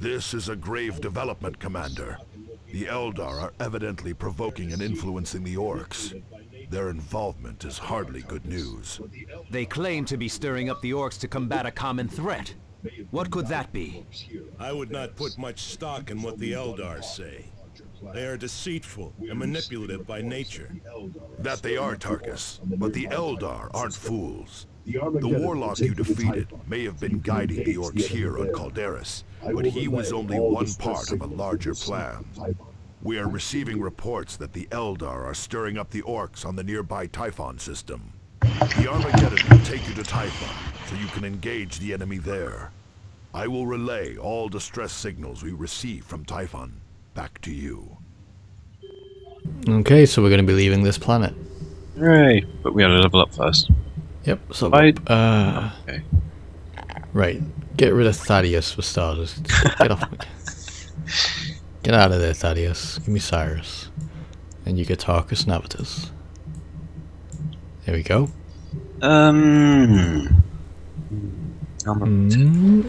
This is a grave development, Commander. The Eldar are evidently provoking and influencing the Orks. Their involvement is hardly good news. They claim to be stirring up the Orks to combat a common threat. What could that be? I would not put much stock in what the Eldar say. They are deceitful and manipulative by nature. That they are, Tarkus, but the Eldar aren't fools. The warlock you defeated may have been guiding the Orks here on Calderas, but he was only one part of a larger plan. We are receiving reports that the Eldar are stirring up the Orks on the nearby Typhon system. The Armageddon will take you to Typhon, so you can engage the enemy there. I will relay all distress signals we receive from Typhon. Back to you. Okay, so we're going to be leaving this planet. Hooray! But we had to level up first. Yep, so... okay. Right, get rid of Thaddeus for starters. Get off me. Get out of there, Thaddeus. Give me Cyrus. And you get Tarkus and Avitus. There we go. I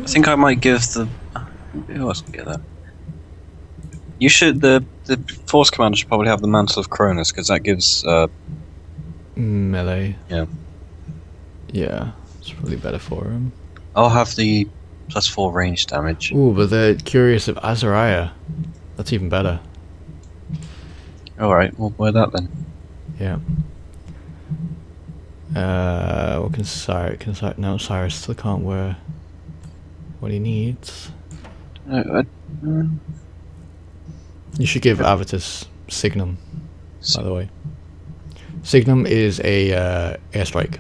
think I might give the... Who else can get that? You should... The Force Commander should probably have the Mantle of Cronus, because that gives... melee. Yeah. Yeah, it's probably better for him. I'll have the +4 range damage. Ooh, but they're curious of Azariah. That's even better. Alright, we'll wear that then. Yeah. What can Cyrus... no, Cyrus still can't wear what he needs. You should give Avitus Signum, by the way. Signum is a airstrike.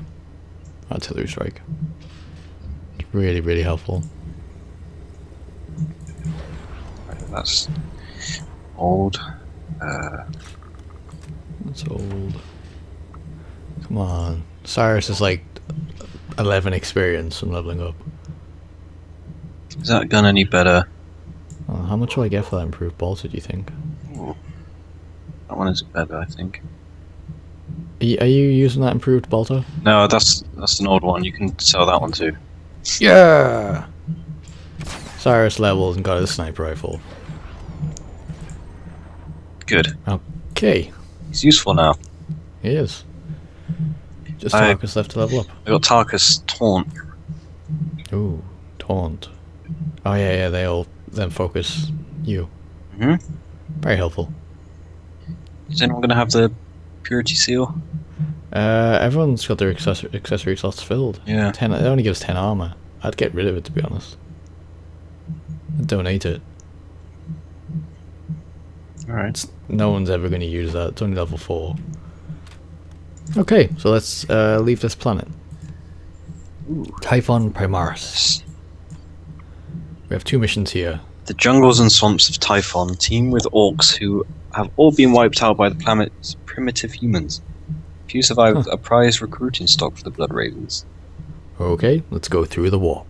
Artillery strike. It's really, really helpful. That's old. That's old. Come on. Cyrus is like 11 experience from leveling up. Is that gun any better? How much will I get for that improved bolter, do you think? Ooh. That one is better, I think. Are you using that improved bolter? No, that's an old one. You can sell that one too. Yeah! Cyrus leveled and got a sniper rifle. Good. Okay. He's useful now. He is. Just Tarkus left to level up. I got Tarkus Taunt. Ooh, Taunt. Oh yeah, yeah, they all then focus you. Mm-hmm. Very helpful. Is anyone going to have the Purity Seal? Everyone's got their accessory slots filled. Yeah. 10, it only gives 10 armor. I'd get rid of it, to be honest. I'd donate it. Alright. No one's ever going to use that. It's only level 4. Okay, so let's leave this planet. Ooh. Typhon Primaris. We have two missions here. The jungles and swamps of Typhon team with Orks who have all been wiped out by the planet's primitive humans. Few survived a prize recruiting stock for the Blood Ravens. Okay, let's go through the warp.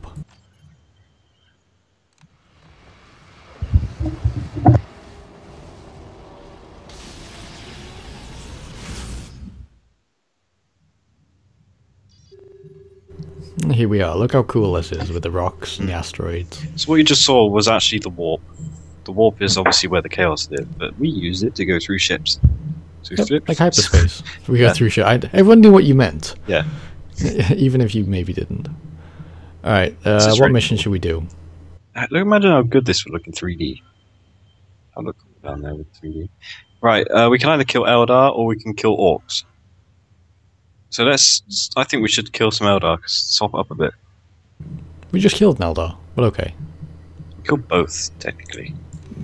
Here we are. Look how cool this is with the rocks and the asteroids. So what you just saw was actually the warp. The warp is obviously where the chaos live, but we used it to go through ships. Yep, like hyperspace. We got through shit. Everyone knew what you meant. Yeah. Even if you maybe didn't. Alright, what mission should we do? Imagine how good this would look in 3D. I'll look down there with 3D. Right, we can either kill Eldar or we can kill Orcs. So let's... I think we should kill some Eldar, because swap up a bit. We just killed an Eldar, but okay. We killed both, technically.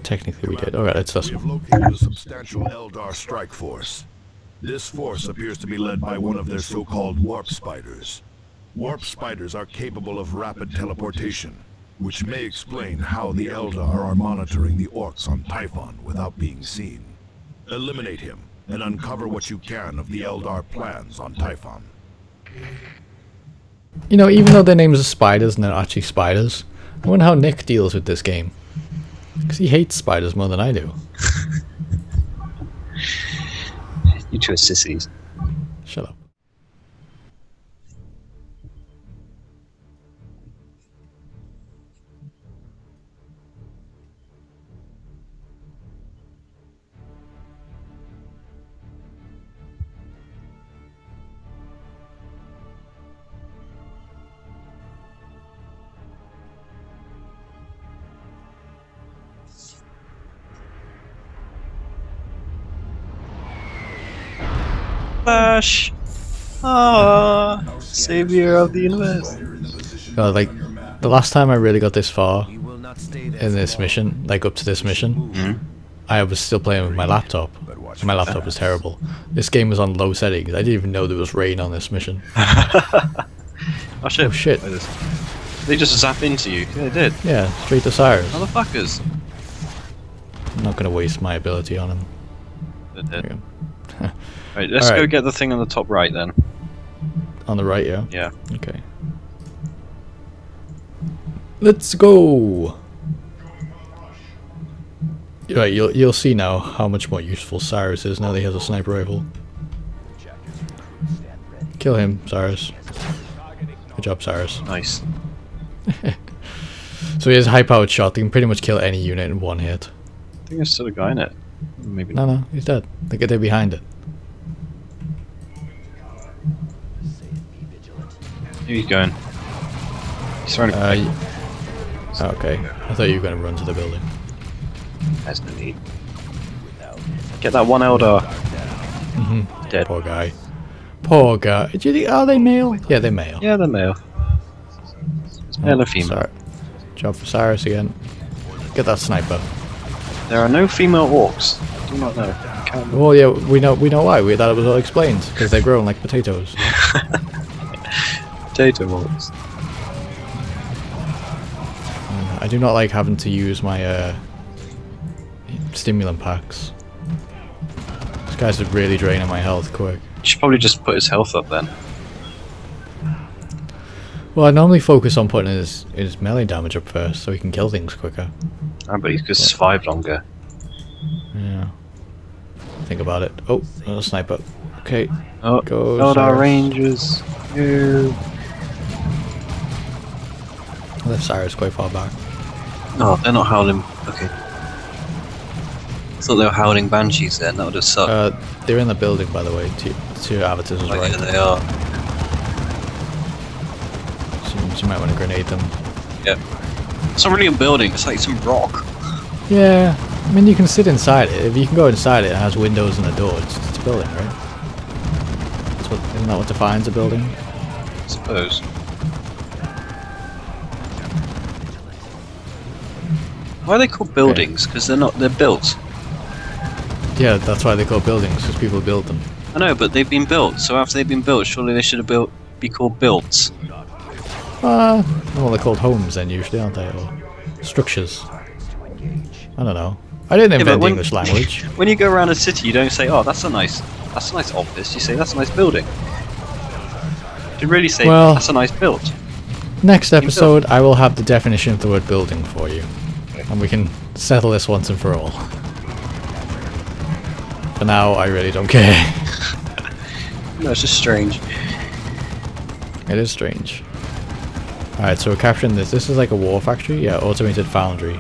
Technically we did. Alright, it's us. We have located a substantial Eldar strike force. This force appears to be led by one of their so-called Warp Spiders. Warp Spiders are capable of rapid teleportation, which may explain how the Eldar are monitoring the Orks on Typhon without being seen. Eliminate him, and uncover what you can of the Eldar plans on Typhon. You know, even though their names are spiders and they're actually spiders, I wonder how Nick deals with this game. Because he hates spiders more than I do. You two are sissies. Shut up. Flash! Ah, savior of the universe. God, like the last time I really got this far in this mission, like up to this mission, I was still playing with my laptop. My laptop was terrible. This game was on low settings. I didn't even know there was rain on this mission. Oh shit! Oh, shit. They just zap into you. Yeah, they did. Yeah, straight to Cyrus. Motherfuckers! I'm not gonna waste my ability on him. They did. Right, let's go get the thing on the top right then. On the right, yeah. Yeah. Okay. Let's go. Right, you'll see now how much more useful Cyrus is now that he has a sniper rifle. Kill him, Cyrus. Good job, Cyrus. Nice. So he has a high-powered shot. They can pretty much kill any unit in one hit. I think there's still a guy in it. Maybe not. No, he's dead. They get there behind it. Here he's going. He's trying to. Okay. I thought you were going to run to the building. There's no need. Get that one Eldar. Dead. Poor guy. Poor guy. Do you think? Are they male? Yeah, they're male. Yeah, they're male. It's male or female. Sorry. Job for Cyrus again. Get that sniper. There are no female orcs. I do not know. Well, yeah, we know why. That was all explained because they're grown like potatoes. Potato orcs. I do not like having to use my stimulant packs. These guys are really draining my health quick. You should probably just put his health up then. Well, I normally focus on putting his melee damage up first, so he can kill things quicker. Ah, but he could survive longer. Yeah. Think about it. Oh, another sniper. Okay. Oh, go. Not our rangers. Yeah. I left Cyrus quite far back. No, they're not howling. Okay. I thought they were howling banshees then. That would have sucked. They're in the building, by the way. Two avatars as well. Right. Yeah, they are. You might want to grenade them. Yeah. It's not really a building, it's like some rock. Yeah. I mean, you can sit inside it. If you can go inside it, it has windows and a door. It's a building, right? Isn't that what defines a building? I suppose. Why are they called buildings? Because they're built. Yeah, that's why they're called buildings, because people build them. I know, but they've been built. So after they've been built, surely they should have be called builds. Well, they're called homes then usually, aren't they? Or structures. I don't know. I didn't invent the English language. When you go around a city, you don't say, "Oh, that's a nice office." You say, "That's a nice building." You really say, well, "That's a nice build." Next episode, I will have the definition of the word "building" for you, and we can settle this once and for all. For now, I really don't care. No, it's just strange. It is strange. Alright, so we're capturing this. This is like a war factory? Yeah, automated foundry.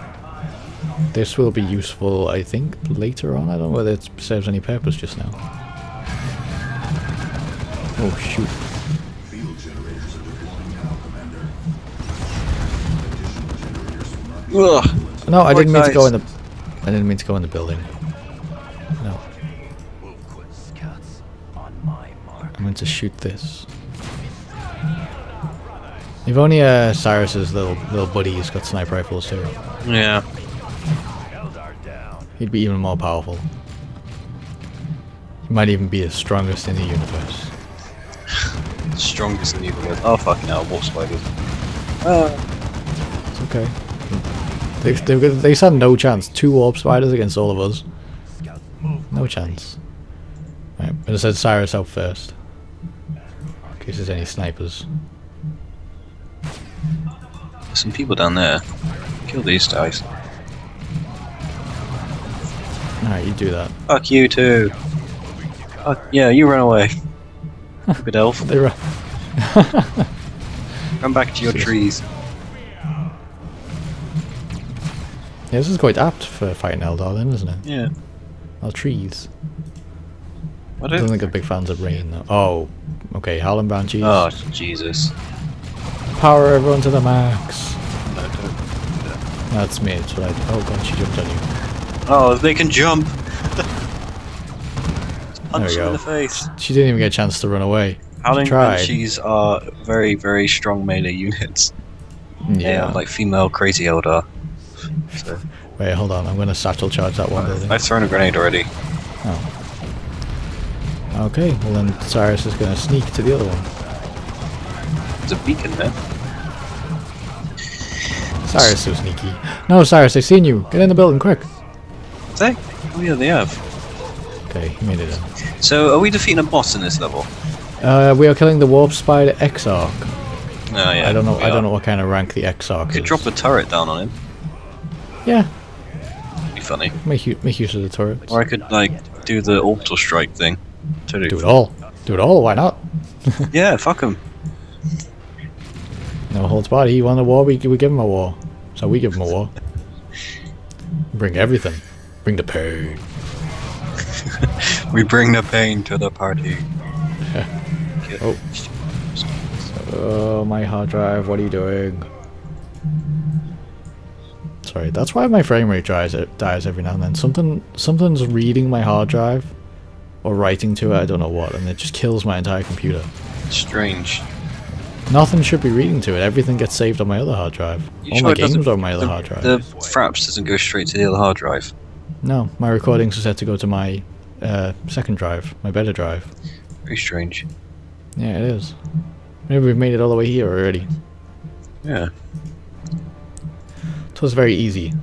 This will be useful, I think, later on. I don't know whether it serves any purpose just now. Oh, shoot. Ugh. No, I didn't mean to go in the building. No. I meant to shoot this. If only Cyrus's little buddy's got sniper rifles too. Yeah. He'd be even more powerful. He might even be the strongest in the universe. Strongest in the universe. Oh fucking hell, Warp Spiders. It's okay. They stand no chance. 2 Warp Spiders against all of us. No chance. Right, I'm gonna send Cyrus out first. In case there's any snipers. Some people down there. Kill these guys. Alright, you do that. Fuck you too. Fuck, yeah, you run away. Good elf. They run. Run back to your trees. Yeah, this is quite apt for fighting Eldar then, isn't it? Yeah. Or trees. I don't think they're big fans of rain though. Oh, okay, Howling Banshees. Oh, Jesus. Power everyone to the max. No, don't. That's me. It's right. Oh god, she jumped on you. Oh, they can jump. Punch him in the face. She didn't even get a chance to run away. Howling Banshees are very, very strong melee units. Yeah. They are like female crazy Eldar. So. Wait, hold on. I'm going to satchel charge that one building. I've thrown a grenade already. Oh. Okay, well then Cyrus is going to sneak to the other one. There's a beacon there. Cyrus so sneaky. No, Cyrus, they've seen you. Get in the building, quick. They? Oh yeah, they have. Okay, he made it in. So, are we defeating a boss in this level? We are killing the Warp Spider Exarch. Oh yeah. I don't know what kind of rank the Exarch is. You could drop a turret down on him. Yeah. That'd be funny. Make use of the turret. Or I could like do the orbital strike thing. Totally. Do it all. Do it all. Why not? Yeah, fuck him. No holds barred. He won the war. We give him a war. So we give him a war. Bring everything. Bring the pain. We bring the pain to the party. Oh. Oh, my hard drive, what are you doing? Sorry, that's why my frame rate dies every now and then. Something's reading my hard drive or writing to it, I don't know what, and it just kills my entire computer. Strange. Nothing should be reading to it, everything gets saved on my other hard drive. All my games are on my other hard drive. The Fraps doesn't go straight to the other hard drive. No, my recordings are set to go to my second drive, my better drive. Very strange. Yeah, it is. Maybe we've made it all the way here already. Yeah. It was very easy.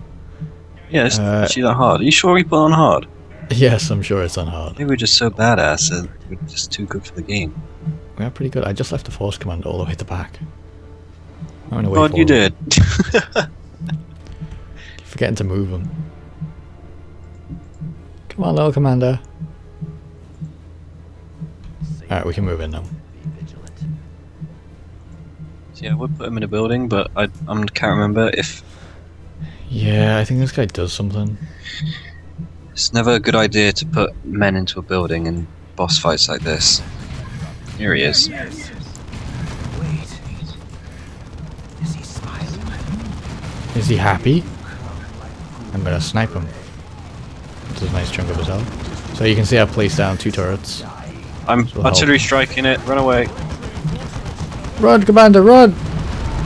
Yeah, it's actually not hard. Are you sure we put on hard? Yes, I'm sure it's on hard. Maybe we're just so badass and we're just too good for the game. We are pretty good. I just left the Force Commander all the way at the back. God, you did. Forgetting to move him. Come on, little commander. Alright, we can move in now. So yeah, we'll put him in a building, but I can't remember if... Yeah, I think this guy does something. It's never a good idea to put men into a building in boss fights like this. Here he is. Wait. Is he smiling? Is he happy? I'm gonna snipe him. That's a nice chunk of his health. So you can see I've placed down 2 turrets. I'm artillery striking it. Run away. Run, Commander, run!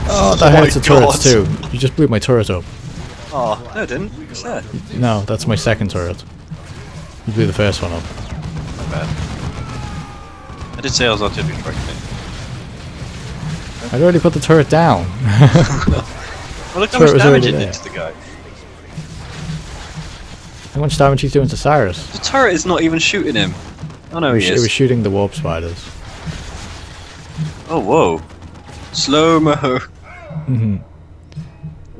Oh, that hurts the turrets too. You just blew my turret up. Oh, no, I didn't. What's that? No, that's my second turret. You blew the first one up. Not bad. I did say I was artillery striking it. I'd already put the turret down. Well, look how much damage it did to the guy. How much damage he's doing to Cyrus? The turret is not even shooting him. Oh no, he is. It was shooting the warp spiders. Oh, whoa. Slow-mo. Mm-hmm.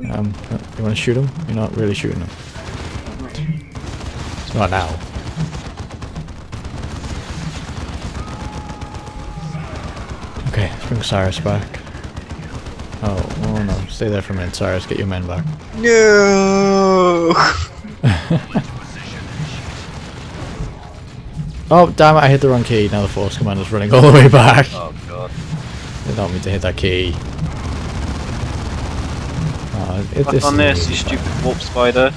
You want to shoot him? You're not really shooting him. It's not now. Okay, let's bring Cyrus back. Oh, oh no. Stay there for a minute, Cyrus. Get your men back. No! Oh, damn it, I hit the wrong key. Now the Force Commander's running all the way back. Oh, God. They don't mean to hit that key. Oh, back on this, you stupid warp spider.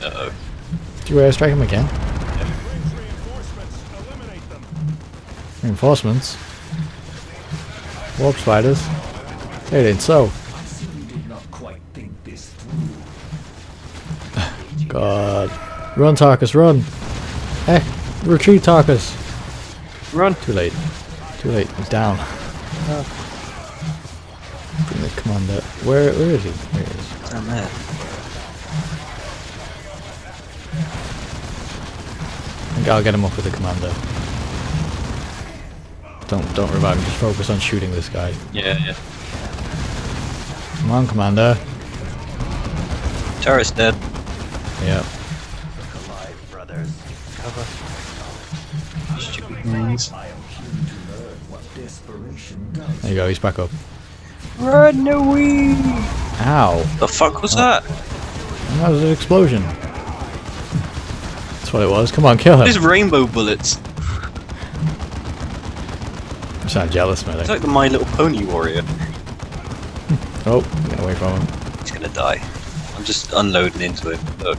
Uh-oh. Did you airstrike him again? Yeah. Reinforcements? Warp spiders? It ain't so. God. Run, Tarkus, run! Hey, retreat, Tarkus! Run! Too late. Too late. He's down. Bring the commander. Where is he? There he is. Down there. I think I'll get him up with the commander. Don't revive him. Just focus on shooting this guy. Yeah, yeah. Come on, commander. Turret's dead. Yeah. There you go, he's back up. Run away! Ow! The fuck was that? That was an explosion. That's what it was. Come on, kill him. These rainbow bullets. You sound jealous, man. It's like the My Little Pony warrior. Oh, get away from him. He's gonna die. I'm just unloading into him. Look.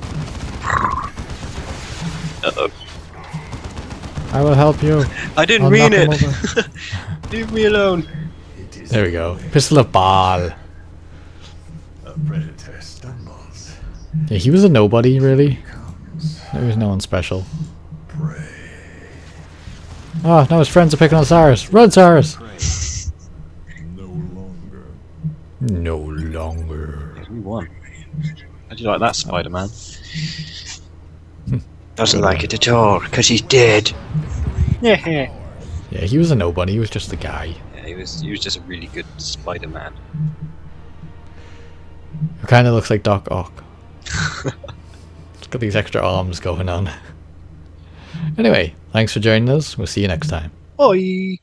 Uh-oh. I will help you. I didn't mean it. Leave me alone. There we go. Pistol of Baal. A predator stumbles. Yeah, he was a nobody, really. There was no one special. Oh, now his friends are picking on Cyrus. Run, Cyrus! No longer. No longer. We won. How do you like that, Spider-Man? Doesn't like it at all, because he's dead. Yeah, he was a nobody, he was just a guy. Yeah, he was just a really good Spider-Man. Who kind of looks like Doc Ock. He's got these extra arms going on. Anyway, thanks for joining us. We'll see you next time. Bye!